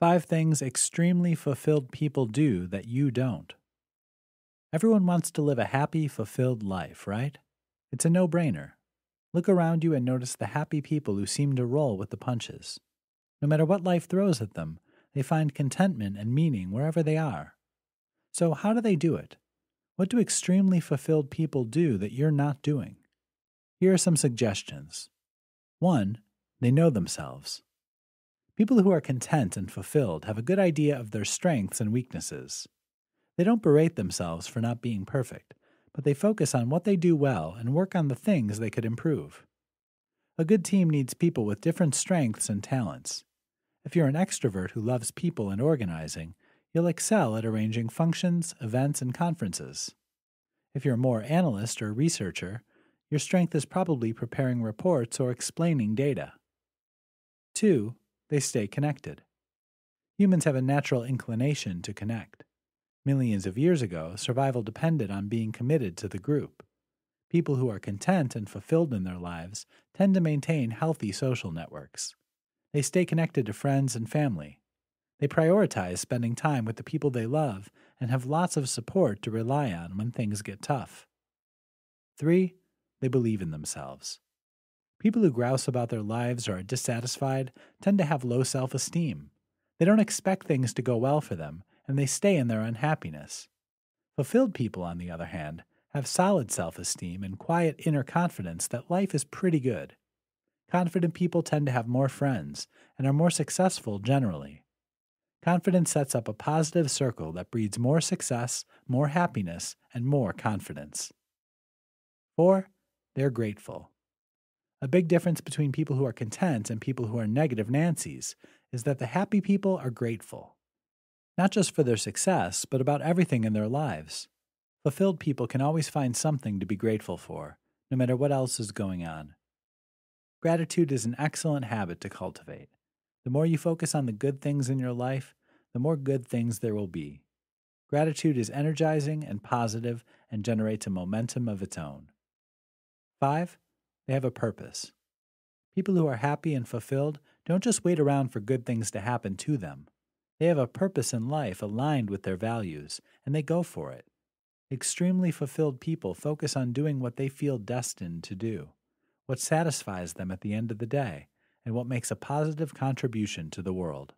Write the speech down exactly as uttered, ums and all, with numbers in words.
Five things extremely fulfilled people do that you don't. Everyone wants to live a happy, fulfilled life, right? It's a no-brainer. Look around you and notice the happy people who seem to roll with the punches. No matter what life throws at them, they find contentment and meaning wherever they are. So how do they do it? What do extremely fulfilled people do that you're not doing? Here are some suggestions. One, they know themselves. People who are content and fulfilled have a good idea of their strengths and weaknesses. They don't berate themselves for not being perfect, but they focus on what they do well and work on the things they could improve. A good team needs people with different strengths and talents. If you're an extrovert who loves people and organizing, you'll excel at arranging functions, events, and conferences. If you're more analyst or researcher, your strength is probably preparing reports or explaining data. Two, they stay connected. Humans have a natural inclination to connect. Millions of years ago, survival depended on being committed to the group. People who are content and fulfilled in their lives tend to maintain healthy social networks. They stay connected to friends and family. They prioritize spending time with the people they love and have lots of support to rely on when things get tough. Three, they believe in themselves. People who grouse about their lives or are dissatisfied tend to have low self-esteem. They don't expect things to go well for them, and they stay in their unhappiness. Fulfilled people, on the other hand, have solid self-esteem and quiet inner confidence that life is pretty good. Confident people tend to have more friends and are more successful generally. Confidence sets up a positive circle that breeds more success, more happiness, and more confidence. Four, they're grateful. A big difference between people who are content and people who are negative Nancies is that the happy people are grateful. Not just for their success, but about everything in their lives. Fulfilled people can always find something to be grateful for, no matter what else is going on. Gratitude is an excellent habit to cultivate. The more you focus on the good things in your life, the more good things there will be. Gratitude is energizing and positive and generates a momentum of its own. Five, they have a purpose. People who are happy and fulfilled don't just wait around for good things to happen to them. They have a purpose in life aligned with their values, and they go for it. Extremely fulfilled people focus on doing what they feel destined to do, what satisfies them at the end of the day, and what makes a positive contribution to the world.